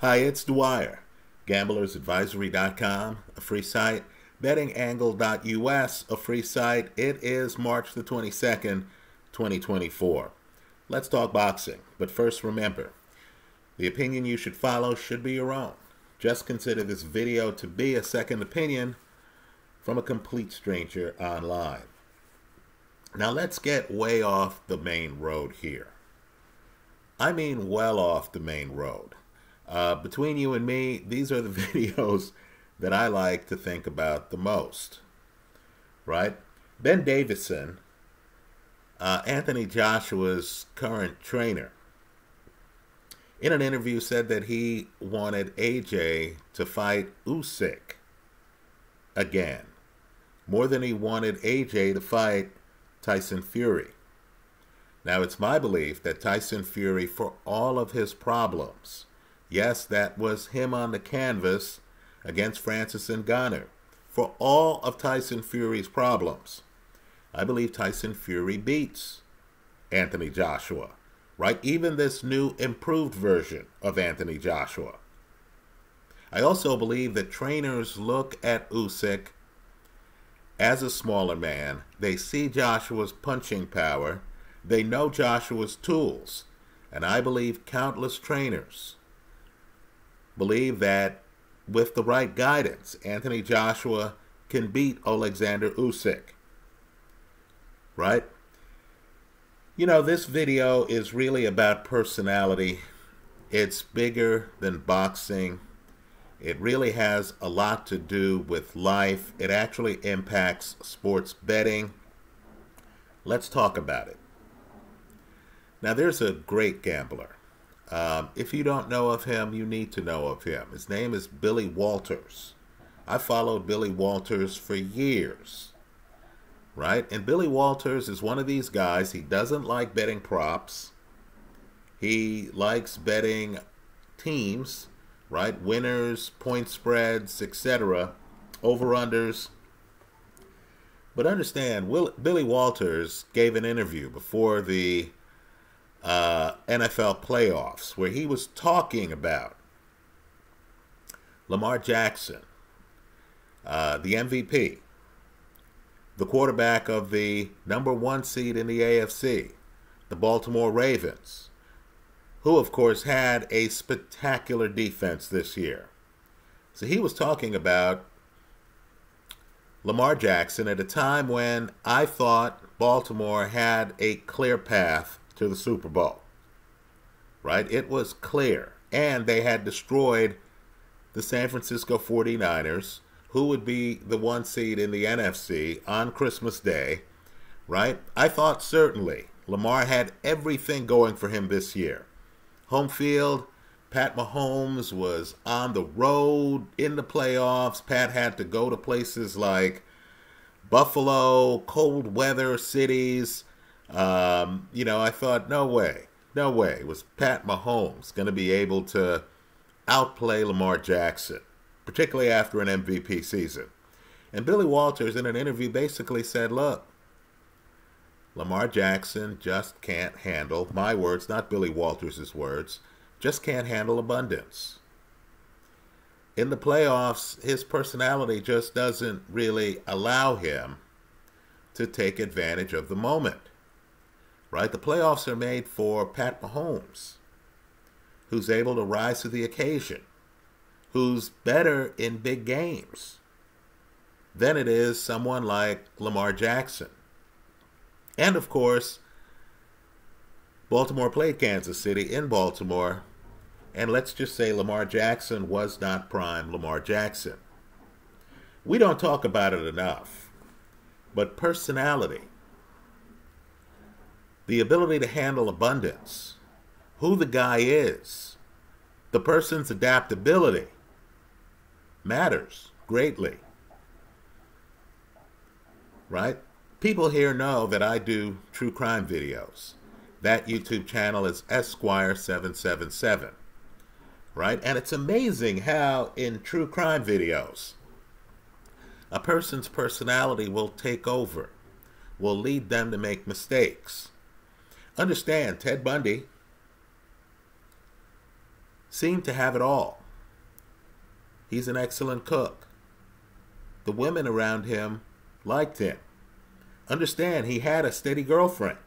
Hi, it's Dwyer. Gamblersadvisory.com, a free site. Bettingangle.us, a free site. It is March the 22nd, 2024. Let's talk boxing, but first remember, the opinion you should follow should be your own. Just consider this video to be a second opinion from a complete stranger online. Now let's get way off the main road here. I mean well off the main road. Between you and me, these are the videos that I like to think about the most. Right? Ben Davison, Anthony Joshua's current trainer, in an interview said that he wanted AJ to fight Usyk again, more than he wanted AJ to fight Tyson Fury. Now, it's my belief that Tyson Fury, for all of his problems, yes, that was him on the canvas against Francis Ngannou. For all of Tyson Fury's problems, I believe Tyson Fury beats Anthony Joshua. Right? Even this new improved version of Anthony Joshua. I also believe that trainers look at Usyk as a smaller man. They see Joshua's punching power. They know Joshua's tools. And I believe countless trainers believe that with the right guidance, Anthony Joshua can beat Oleksandr Usyk. Right? You know, this video is really about personality. It's bigger than boxing. It really has a lot to do with life. It actually impacts sports betting. Let's talk about it. Now, there's a great gambler. If you don't know of him, you need to know of him. His name is Billy Walters. I followed Billy Walters for years. Right? And Billy Walters is one of these guys. He doesn't like betting props. He likes betting teams, right? Winners, point spreads, etc., over-unders. But understand, Billy Walters gave an interview before the NFL playoffs where he was talking about Lamar Jackson, the MVP, the quarterback of the #1 seed in the AFC, the Baltimore Ravens, who, of course, had a spectacular defense this year. So he was talking about Lamar Jackson at a time when I thought Baltimore had a clear path to the Super Bowl. Right? It was clear. And they had destroyed the San Francisco 49ers, who would be the 1 seed in the NFC on Christmas Day, right? I thought certainly Lamar had everything going for him this year. Home field, Pat Mahomes was on the road in the playoffs. Pat had to go to places like Buffalo, cold weather cities. You know, I thought, no way was Pat Mahomes going to be able to outplay Lamar Jackson, particularly after an MVP season. And Billy Walters, in an interview, basically said, look, Lamar Jackson just can't handle, my words, not Billy Walters' words, just can't handle abundance. In the playoffs, his personality just doesn't really allow him to take advantage of the moment. Right? The playoffs are made for Pat Mahomes, who's able to rise to the occasion, who's better in big games than it is someone like Lamar Jackson. And, of course, Baltimore played Kansas City in Baltimore, and let's just say Lamar Jackson was not prime Lamar Jackson. We don't talk about it enough, but personality, the ability to handle abundance, who the guy is, the person's adaptability, matters greatly. Right? People here know that I do true crime videos. That YouTube channel is Esquire777. Right? And it's amazing how in true crime videos, a person's personality will take over, will lead them to make mistakes. Understand, Ted Bundy seemed to have it all. He's an excellent cook. The women around him liked him. Understand, he had a steady girlfriend.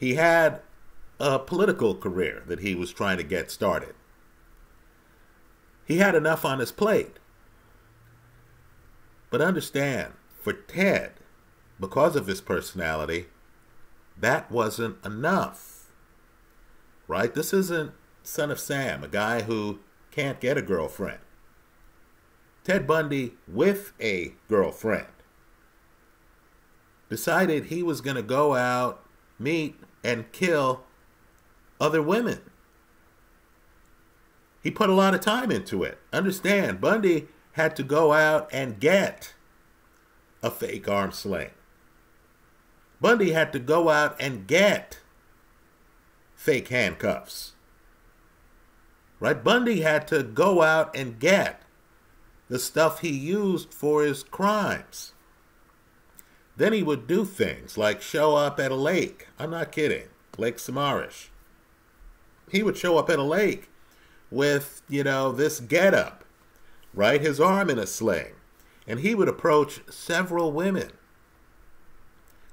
He had a political career that he was trying to get started. He had enough on his plate. But understand, for Ted, because of his personality, that wasn't enough. Right? This isn't Son of Sam, a guy who can't get a girlfriend. Ted Bundy, with a girlfriend, decided he was going to go out, meet, and kill other women. He put a lot of time into it. Understand, Bundy had to go out and get a fake arm sling. Bundy had to go out and get fake handcuffs. Right? Bundy had to go out and get the stuff he used for his crimes. Then he would do things like show up at a lake. I'm not kidding. Lake Sammamish. He would show up at a lake with, you know, this getup, right? His arm in a sling. And he would approach several women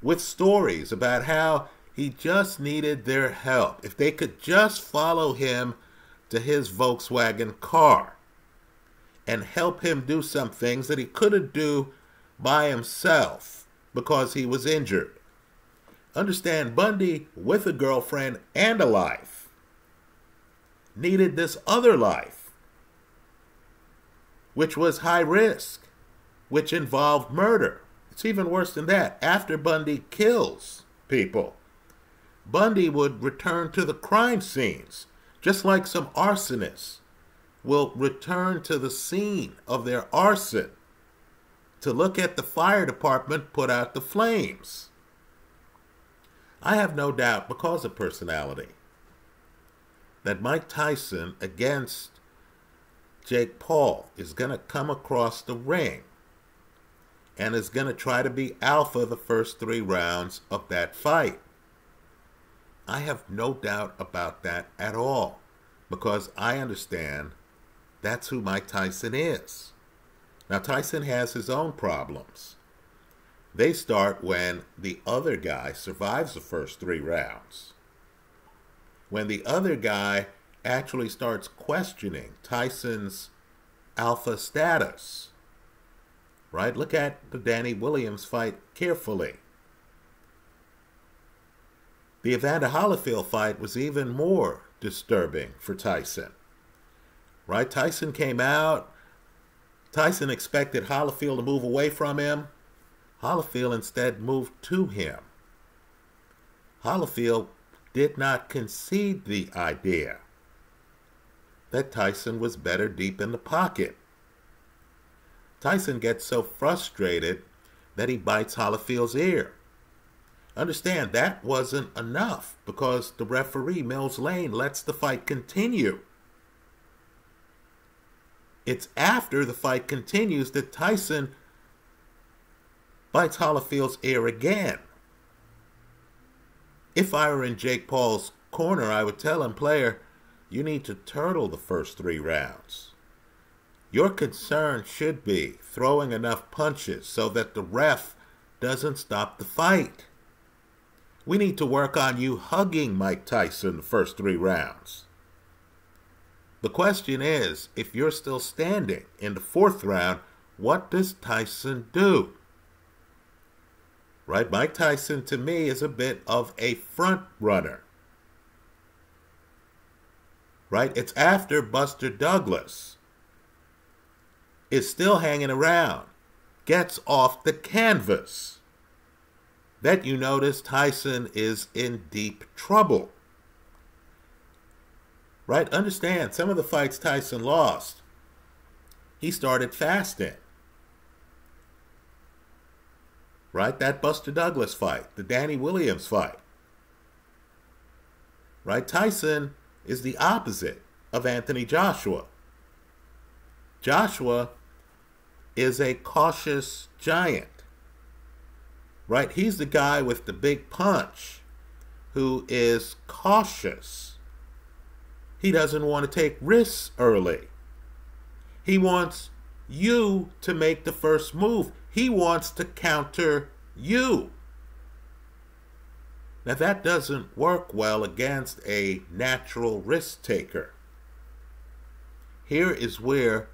with stories about how he just needed their help. If they could just follow him to his Volkswagen car and help him do some things that he couldn't do by himself because he was injured. Understand, Bundy, with a girlfriend and a life, needed this other life, which was high risk, which involved murder. It's even worse than that. After Bundy kills people, Bundy would return to the crime scenes, just like some arsonists will return to the scene of their arson to look at the fire department put out the flames. I have no doubt, because of personality, that Mike Tyson against Jake Paul is going to come across the ring and is going to try to be alpha the first 3 rounds of that fight. I have no doubt about that at all, because I understand that's who Mike Tyson is. Now, Tyson has his own problems. They start when the other guy survives the first 3 rounds. When the other guy actually starts questioning Tyson's alpha status. Right? Look at the Danny Williams fight carefully. The Evander Holyfield fight was even more disturbing for Tyson. Right? Tyson came out. Tyson expected Holyfield to move away from him. Holyfield instead moved to him. Holyfield did not concede the idea that Tyson was better deep in the pocket. Tyson gets so frustrated that he bites Holyfield's ear. Understand, that wasn't enough, because the referee, Mills Lane, lets the fight continue. It's after the fight continues that Tyson bites Holyfield's ear again. If I were in Jake Paul's corner, I would tell him, player, you need to turtle the first 3 rounds. Your concern should be throwing enough punches so that the ref doesn't stop the fight. We need to work on you hugging Mike Tyson the first 3 rounds. The question is, if you're still standing in the 4th round, what does Tyson do? Right? Mike Tyson, to me, is a bit of a front runner. Right? It's after Buster Douglas is still hanging around, gets off the canvas, that you notice Tyson is in deep trouble. Right? Understand, some of the fights Tyson lost, he started fasting. Right? That Buster Douglas fight, the Danny Williams fight. Right? Tyson is the opposite of Anthony Joshua. Joshua is a cautious giant, right? He's the guy with the big punch who is cautious He doesn't want to take risks early. He wants you to make the first move. He wants to counter you. Now that doesn't work well against a natural risk taker. Here is where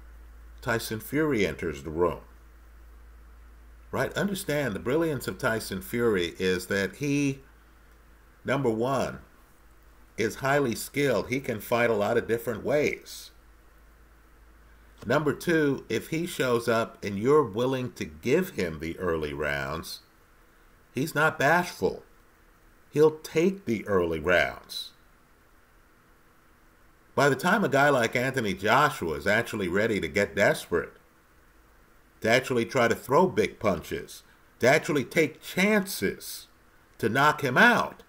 Tyson Fury enters the room. Right? Understand the brilliance of Tyson Fury is that he, number one, is highly skilled. He can fight a lot of different ways. Number two, if he shows up and you're willing to give him the early rounds, he's not bashful. He'll take the early rounds. By the time a guy like Anthony Joshua is actually ready to get desperate, to actually try to throw big punches, to actually take chances to knock him out,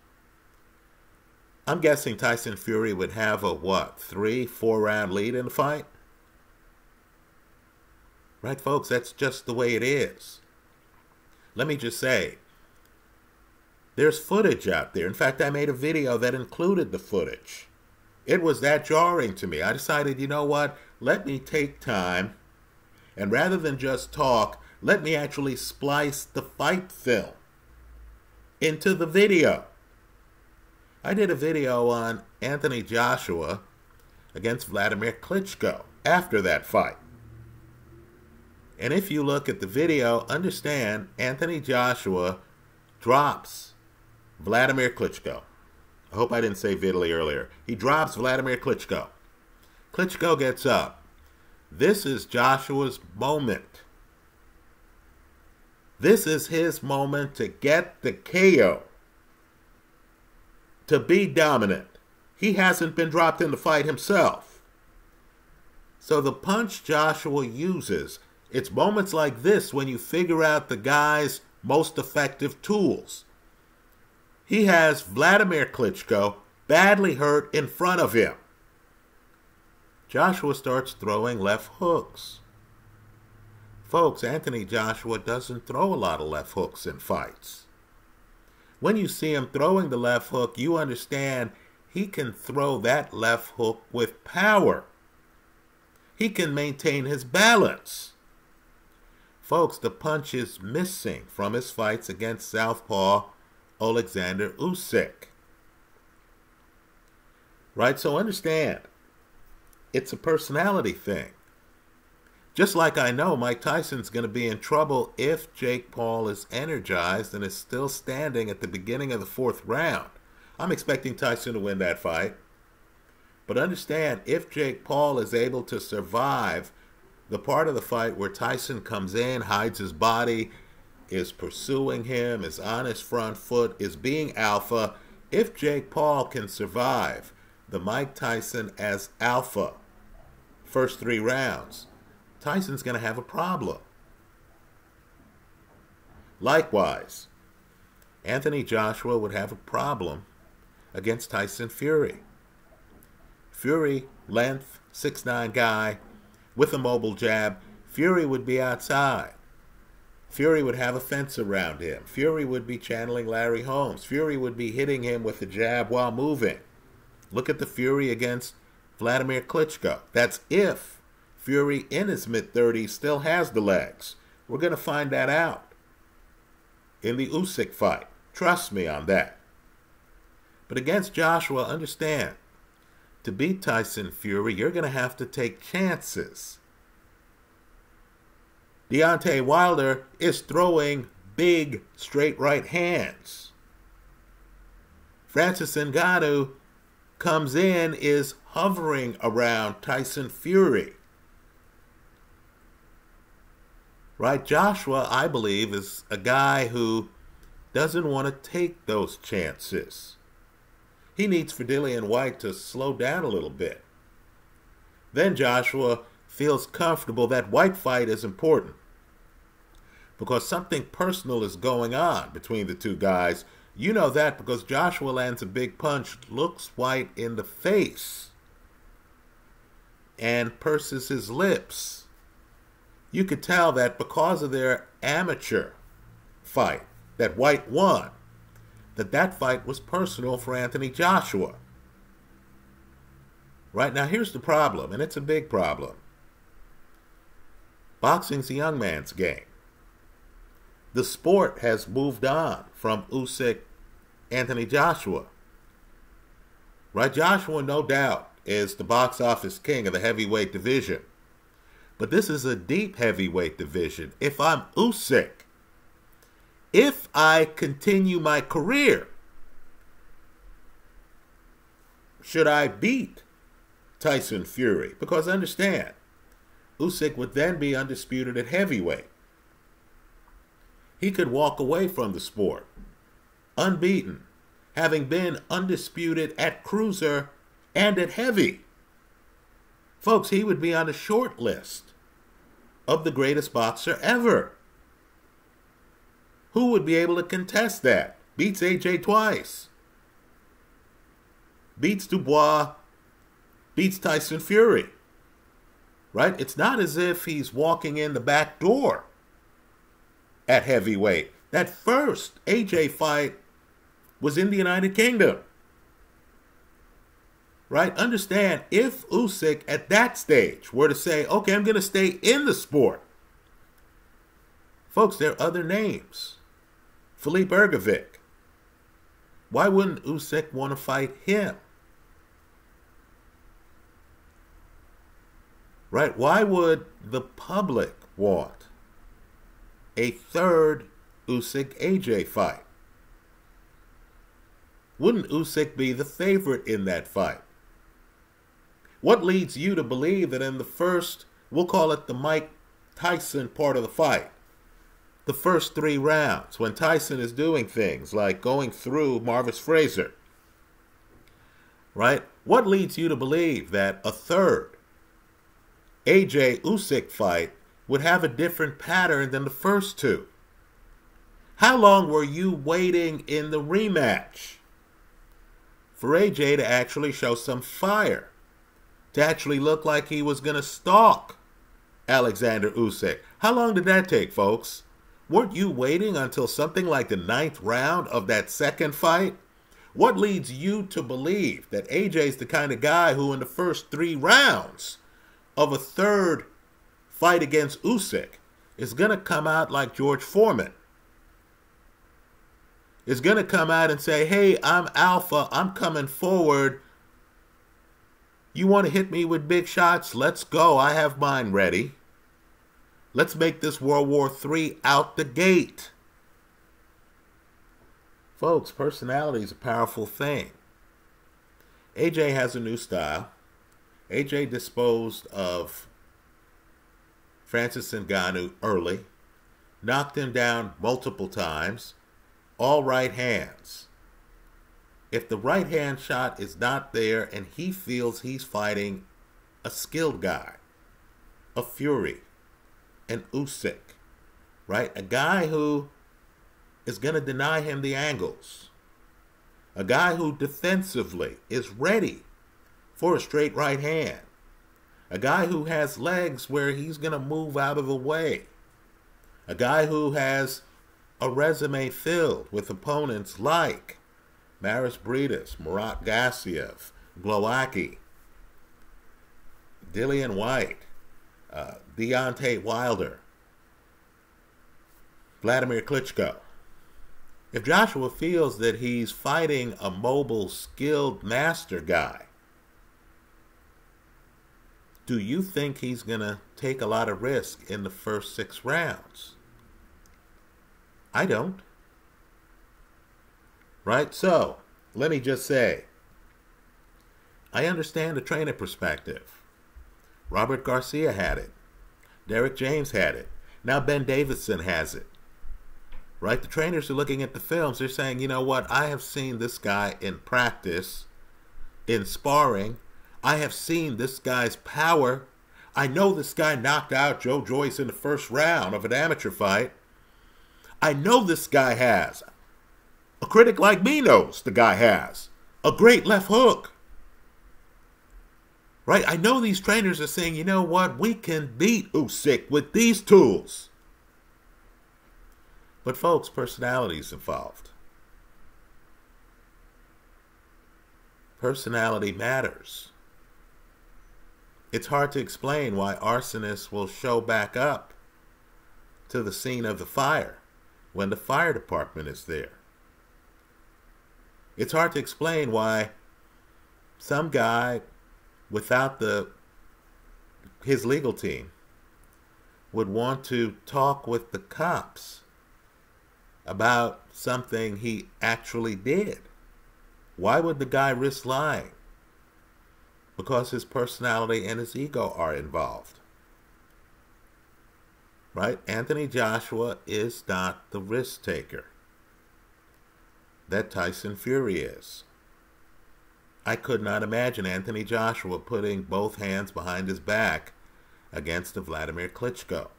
I'm guessing Tyson Fury would have a, what, 3-4 round lead in the fight? Right, folks? That's just the way it is. Let me just say, there's footage out there. In fact, I made a video that included the footage. It was that jarring to me. I decided, you know what? Let me take time, and rather than just talk, let me actually splice the fight film into the video. I did a video on Anthony Joshua against Vladimir Klitschko after that fight. And if you look at the video, understand Anthony Joshua drops Vladimir Klitschko. I hope I didn't say Vitaly earlier. He drops Vladimir Klitschko. Klitschko gets up. This is Joshua's moment. This is his moment to get the KO. To be dominant. He hasn't been dropped in the fight himself. So the punch Joshua uses, it's moments like this when you figure out the guy's most effective tools. He has Vladimir Klitschko badly hurt in front of him. Joshua starts throwing left hooks. Folks, Anthony Joshua doesn't throw a lot of left hooks in fights. When you see him throwing the left hook, you understand he can throw that left hook with power. He can maintain his balance. Folks, the punch is missing from his fights against southpaw Oleksandr Usyk. Right, so understand, it's a personality thing. Just like I know Mike Tyson's going to be in trouble if Jake Paul is energized and is still standing at the beginning of the 4th round. I'm expecting Tyson to win that fight. But understand, if Jake Paul is able to survive the part of the fight where Tyson comes in, hides his body, is pursuing him, is on his front foot, is being alpha, if Jake Paul can survive the Mike Tyson as alpha first 3 rounds, Tyson's going to have a problem. Likewise, Anthony Joshua would have a problem against Tyson Fury. Fury, length, 6'9" guy with a mobile jab. Fury would be outside. Fury would have a fence around him. Fury would be channeling Larry Holmes. Fury would be hitting him with the jab while moving. Look at the Fury against Vladimir Klitschko. That's if Fury in his mid-30s still has the legs. We're going to find that out in the Usyk fight. Trust me on that. But against Joshua, understand, to beat Tyson Fury, you're going to have to take chances. Deontay Wilder is throwing big straight right hands. Francis Ngannou comes in, is hovering around Tyson Fury. Right, Joshua, I believe, is a guy who doesn't want to take those chances. He needs for Dillian White to slow down a little bit. Then Joshua feels comfortable. That White fight is important because something personal is going on between the two guys. You know that because Joshua lands a big punch, looks White in the face, and purses his lips. You could tell that because of their amateur fight that White won, that that fight was personal for Anthony Joshua. Right now, here's the problem, and it's a big problem. Boxing's a young man's game. The sport has moved on from Usyk, Anthony Joshua. Right? Joshua, no doubt, is the box office king of the heavyweight division. But this is a deep heavyweight division. If I'm Usyk, if I continue my career, should I beat Tyson Fury? Because understand, Usyk would then be undisputed at heavyweight. He could walk away from the sport unbeaten, having been undisputed at cruiser and at heavy. Folks, he would be on a short list of the greatest boxer ever. Who would be able to contest that? Beats AJ twice. Beats Dubois. Beats Tyson Fury. Right? It's not as if he's walking in the back door at heavyweight. That first AJ fight was in the United Kingdom. Right? Understand, if Usyk at that stage were to say, okay, I'm going to stay in the sport. Folks, there are other names. Filip Ergovic. Why wouldn't Usyk want to fight him? Right? Why would the public want a third Usyk-AJ fight? Wouldn't Usyk be the favorite in that fight? What leads you to believe that in the first, we'll call it the Mike Tyson part of the fight, the first three rounds, when Tyson is doing things like going through Marvis Fraser, right? What leads you to believe that a third AJ Usyk fight would have a different pattern than the first two? How long were you waiting in the rematch for AJ to actually show some fire, to actually look like he was going to stalk Alexander Usyk? How long did that take, folks? Weren't you waiting until something like the 9th round of that second fight? What leads you to believe that AJ's the kind of guy who in the first 3 rounds of a third fight against Usyk is going to come out like George Foreman? Is going to come out and say, hey, I'm alpha, I'm coming forward. You want to hit me with big shots? Let's go. I have mine ready. Let's make this World War III out the gate. Folks, personality is a powerful thing. AJ has a new style. AJ disposed of Francis Ngannou early, knocked him down multiple times, all right hands. If the right hand shot is not there and he feels he's fighting a skilled guy, a Fury, an Usyk, right? A guy who is going to deny him the angles. A guy who defensively is ready for a straight right hand. A guy who has legs where he's going to move out of the way. A guy who has a resume filled with opponents like Mairis Briedis, Murat Gassiev, Glowacki, Dillian White, Deontay Wilder, Vladimir Klitschko. If Joshua feels that he's fighting a mobile, skilled master guy, do you think he's going to take a lot of risk in the first 6 rounds? I don't. Right? So, let me just say, I understand the trainer perspective. Robert Garcia had it. Derek James had it. Now Ben Davison has it. Right? The trainers are looking at the films. They're saying, you know what? I have seen this guy in practice, in sparring. I have seen this guy's power. I know this guy knocked out Joe Joyce in the first round of an amateur fight. I know this guy has. A critic like me knows the guy has a great left hook. Right? I know these trainers are saying, you know what? We can beat Usyk with these tools. But folks, personality is involved. Personality matters. It's hard to explain why arsonists will show back up to the scene of the fire when the fire department is there. It's hard to explain why some guy without his legal team would want to talk with the cops about something he actually did. Why would the guy risk lying? Because his personality and his ego are involved. Right? Anthony Joshua is not the risk taker that Tyson Fury is. I could not imagine Anthony Joshua putting both hands behind his back against the Vladimir Klitschko.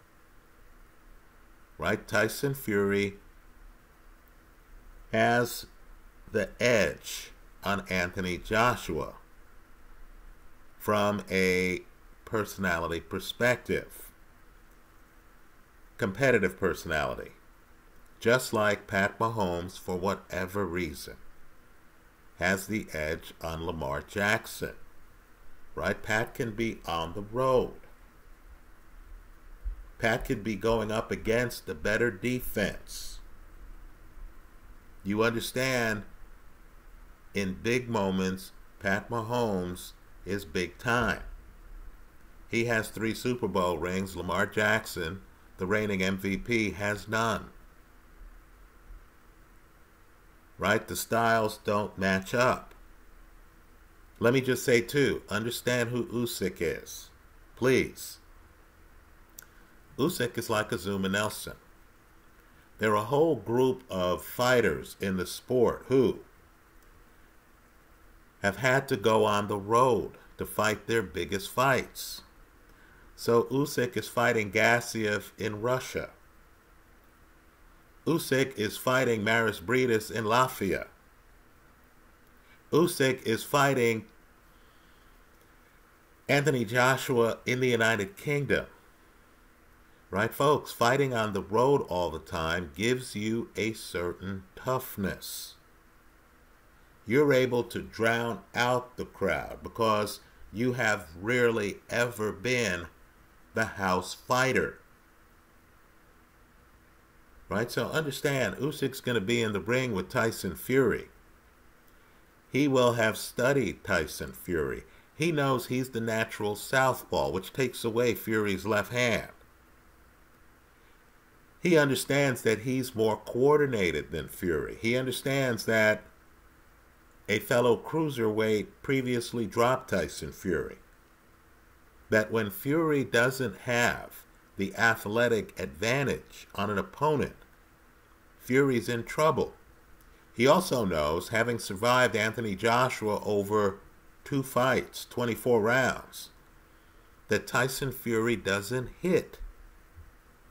Right? Tyson Fury has the edge on Anthony Joshua from a personality perspective. Competitive personality. Just like Pat Mahomes, for whatever reason, has the edge on Lamar Jackson. Right? Pat can be on the road. Pat could be going up against a better defense. You understand, in big moments, Pat Mahomes is big time. He has 3 Super Bowl rings. Lamar Jackson, the reigning MVP, has none. Right? The styles don't match up. Let me just say, too, understand who Usyk is. Please. Usyk is like Azuma Nelson. There are a whole group of fighters in the sport who have had to go on the road to fight their biggest fights. So Usyk is fighting Gassiev in Russia. Usyk is fighting Mairis Briedis in Latvia. Usyk is fighting Anthony Joshua in the United Kingdom. Right, folks? Fighting on the road all the time gives you a certain toughness. You're able to drown out the crowd because you have rarely ever been the house fighter. Right? So understand, Usyk's going to be in the ring with Tyson Fury. He will have studied Tyson Fury. He knows he's the natural southpaw, which takes away Fury's left hand. He understands that he's more coordinated than Fury. He understands that a fellow cruiserweight previously dropped Tyson Fury. That when Fury doesn't have the athletic advantage on an opponent, Fury's in trouble. He also knows, having survived Anthony Joshua over 2 fights, 24 rounds, that Tyson Fury doesn't hit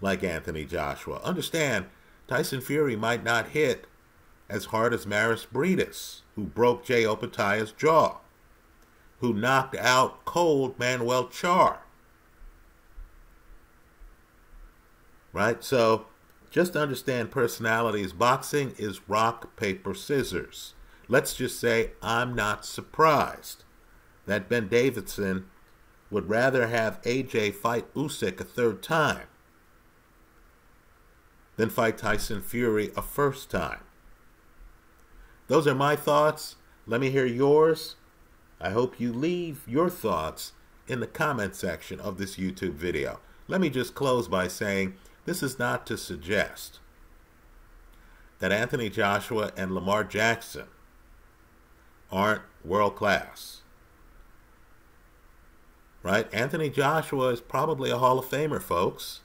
like Anthony Joshua. Understand, Tyson Fury might not hit as hard as Mairis Briedis, who broke Jay Opataya's jaw, who knocked out cold Manuel Char. Right? So, just understand personalities. Boxing is rock, paper, scissors. Let's just say I'm not surprised that Ben Davison would rather have AJ fight Usyk a 3rd time than fight Tyson Fury a 1st time. Those are my thoughts. Let me hear yours. I hope you leave your thoughts in the comment section of this YouTube video. Let me just close by saying this is not to suggest that Anthony Joshua and Lamar Jackson aren't world class. Right? Anthony Joshua is probably a Hall of Famer, folks.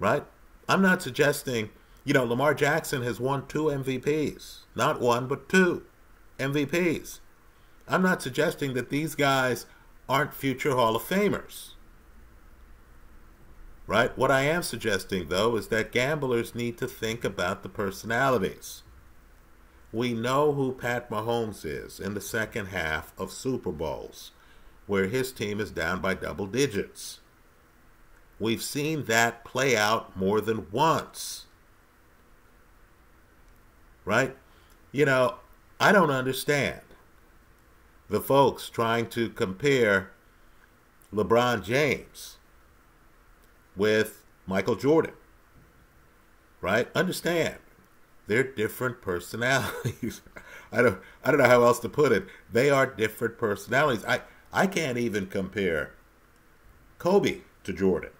Right? I'm not suggesting, you know, Lamar Jackson has won 2 MVPs. Not 1, but 2 MVPs. I'm not suggesting that these guys aren't future Hall of Famers. Right? What I am suggesting, though, is that gamblers need to think about the personalities. We know who Pat Mahomes is in the second half of Super Bowls, where his team is down by double digits. We've seen that play out more than once. Right? You know, I don't understand the folks trying to compare LeBron James with Michael Jordan, right? Understand, they're different personalities. I don't know how else to put it. They are different personalities. I can't even compare Kobe to Jordan,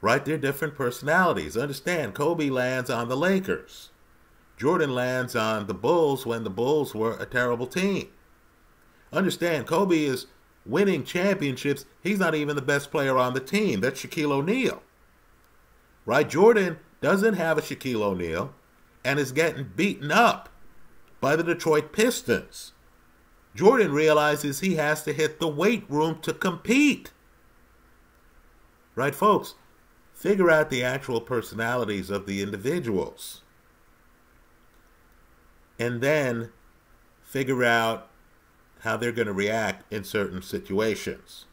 right? They're different personalities. Understand, Kobe lands on the Lakers. Jordan lands on the Bulls when the Bulls were a terrible team. Understand, Kobe is winning championships. He's not even the best player on the team. That's Shaquille O'Neal, right? Jordan doesn't have a Shaquille O'Neal and is getting beaten up by the Detroit Pistons. Jordan realizes he has to hit the weight room to compete. Right, folks? Figure out the actual personalities of the individuals. And then figure out how they're going to react in certain situations.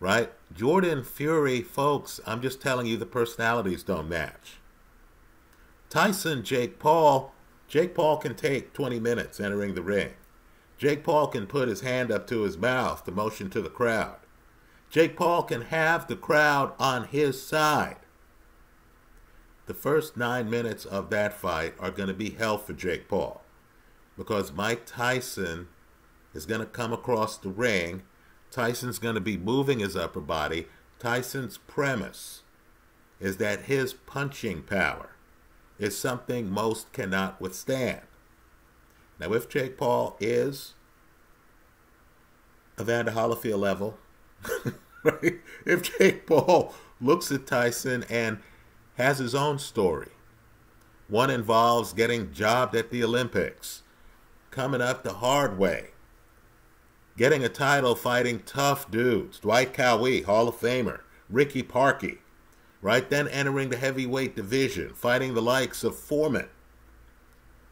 Right? Jordan, Fury, folks, I'm just telling you the personalities don't match. Tyson, Jake Paul. Jake Paul can take 20 minutes entering the ring. Jake Paul can put his hand up to his mouth to motion to the crowd. Jake Paul can have the crowd on his side. The first 9 minutes of that fight are going to be hell for Jake Paul, because Mike Tyson is going to come across the ring. Tyson's going to be moving his upper body. Tyson's premise is that his punching power is something most cannot withstand. Now, if Jake Paul is Evander Holyfield level, right? If Jake Paul looks at Tyson and has his own story, one involves getting jobbed at the Olympics, coming up the hard way, getting a title fighting tough dudes, Dwight Cowie, Hall of Famer, Ricky Parkey, right? Then entering the heavyweight division, fighting the likes of Foreman,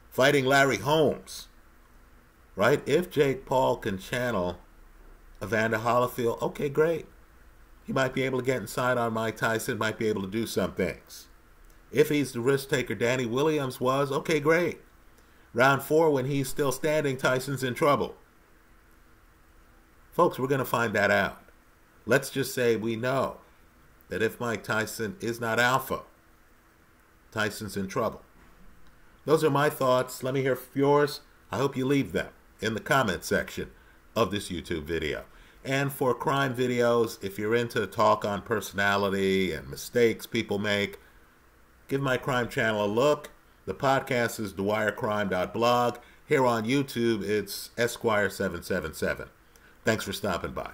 fighting Larry Holmes, right? If Jake Paul can channel Evander Holyfield, okay, great. He might be able to get inside on Mike Tyson, might be able to do some things. If he's the risk taker Danny Williams was, okay, great. Round four, when he's still standing, Tyson's in trouble. Folks, we're going to find that out. Let's just say we know that if Mike Tyson is not alpha, Tyson's in trouble. Those are my thoughts. Let me hear yours. I hope you leave them in the comment section of this YouTube video. And for crime videos, if you're into talk on personality and mistakes people make, give my crime channel a look. The podcast is DwyerCrime.blog. Here on YouTube, it's Esquire777. Thanks for stopping by.